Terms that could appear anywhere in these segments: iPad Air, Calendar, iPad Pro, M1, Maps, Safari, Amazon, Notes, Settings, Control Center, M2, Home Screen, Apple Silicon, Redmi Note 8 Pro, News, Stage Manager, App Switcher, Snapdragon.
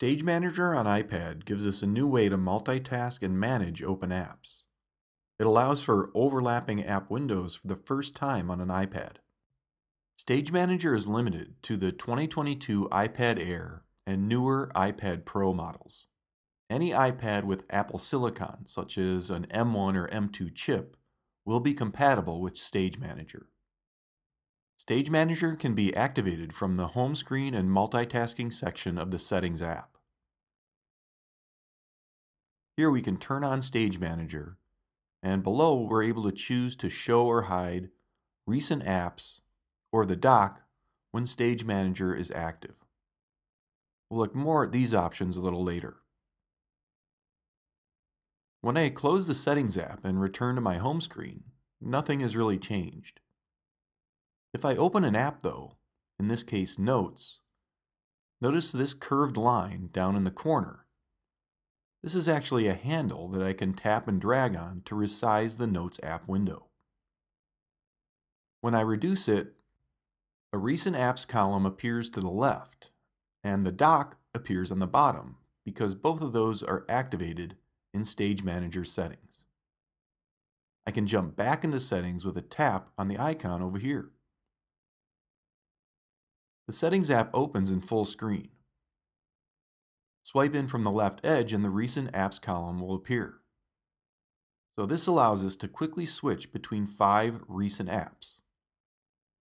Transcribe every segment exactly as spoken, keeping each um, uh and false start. Stage Manager on iPad gives us a new way to multitask and manage open apps. It allows for overlapping app windows for the first time on an iPad. Stage Manager is limited to the twenty twenty-two iPad Air and newer iPad Pro models. Any iPad with Apple Silicon, such as an M one or M two chip, will be compatible with Stage Manager. Stage Manager can be activated from the Home Screen and Multitasking section of the Settings app. Here we can turn on Stage Manager, and below we're able to choose to show or hide recent apps or the dock when Stage Manager is active. We'll look more at these options a little later. When I close the Settings app and return to my home screen, nothing has really changed. If I open an app though, in this case Notes, notice this curved line down in the corner. This is actually a handle that I can tap and drag on to resize the Notes app window. When I reduce it, a Recent Apps column appears to the left, and the dock appears on the bottom because both of those are activated in Stage Manager settings. I can jump back into settings with a tap on the icon over here. The Settings app opens in full screen. Swipe in from the left edge and the Recent Apps column will appear. So this allows us to quickly switch between five recent apps,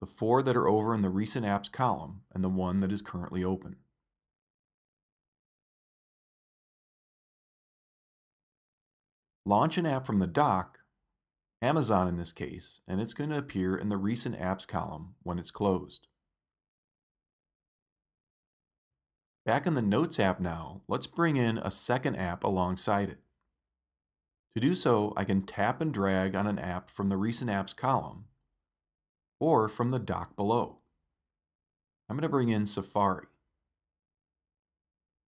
the four that are over in the Recent Apps column and the one that is currently open. Launch an app from the dock, Amazon in this case, and it's going to appear in the Recent Apps column when it's closed. Back in the Notes app now, let's bring in a second app alongside it. To do so, I can tap and drag on an app from the Recent Apps column or from the dock below. I'm going to bring in Safari.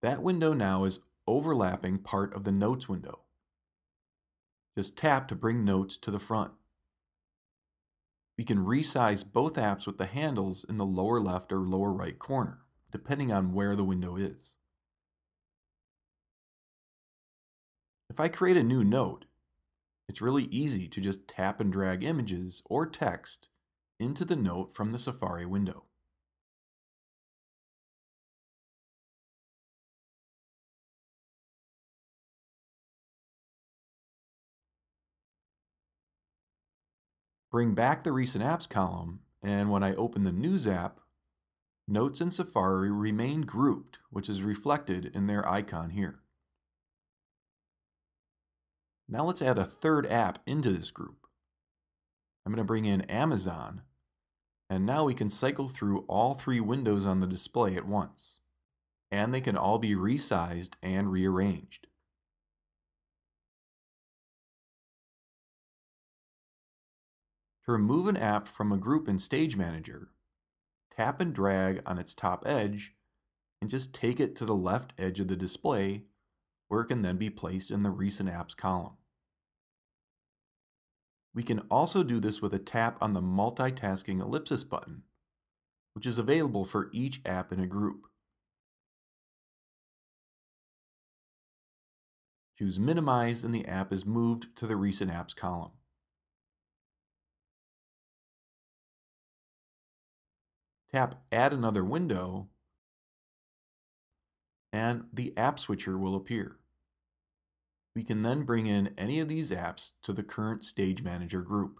That window now is overlapping part of the Notes window. Just tap to bring Notes to the front. We can resize both apps with the handles in the lower left or lower right corner, depending on where the window is. If I create a new note, it's really easy to just tap and drag images or text into the note from the Safari window. Bring back the Recent Apps column, and when I open the News app, Notes and Safari remain grouped, which is reflected in their icon here. Now let's add a third app into this group. I'm going to bring in Amazon, and now we can cycle through all three windows on the display at once, and they can all be resized and rearranged. To remove an app from a group in Stage Manager, tap and drag on its top edge and just take it to the left edge of the display where it can then be placed in the Recent Apps column. We can also do this with a tap on the Multitasking Ellipsis button, which is available for each app in a group. Choose Minimize and the app is moved to the Recent Apps column. Tap Add Another Window, and the App Switcher will appear. We can then bring in any of these apps to the current Stage Manager group.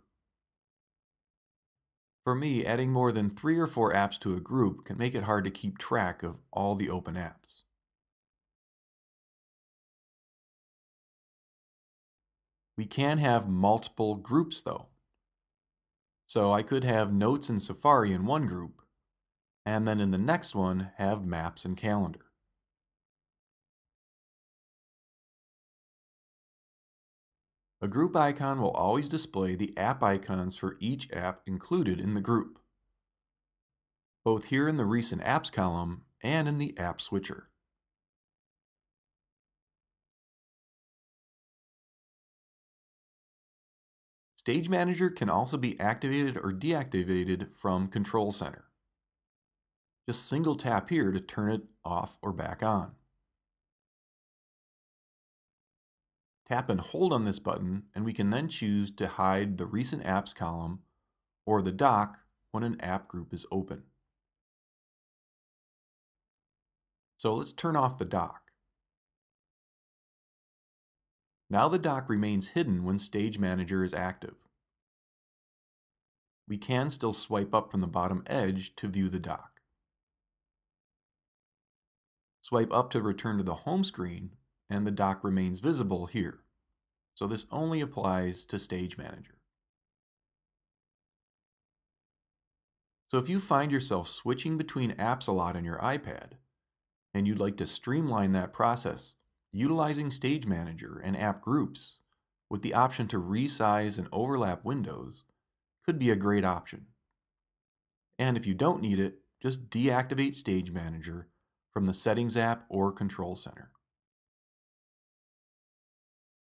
For me, adding more than three or four apps to a group can make it hard to keep track of all the open apps. We can have multiple groups though. So I could have Notes and Safari in one group, and then in the next one, have Maps and Calendar. A group icon will always display the app icons for each app included in the group, both here in the Recent Apps column and in the App Switcher. Stage Manager can also be activated or deactivated from Control Center. Just single tap here to turn it off or back on. tap and hold on this button, and we can then choose to hide the Recent Apps column or the dock when an app group is open. So let's turn off the dock. Now the dock remains hidden when Stage Manager is active. We can still swipe up from the bottom edge to view the dock. Swipe up to return to the home screen, and the dock remains visible here. So this only applies to Stage Manager. So if you find yourself switching between apps a lot on your iPad, and you'd like to streamline that process, utilizing Stage Manager and app groups with the option to resize and overlap windows could be a great option. And if you don't need it, just deactivate Stage Manager from the Settings app or Control Center.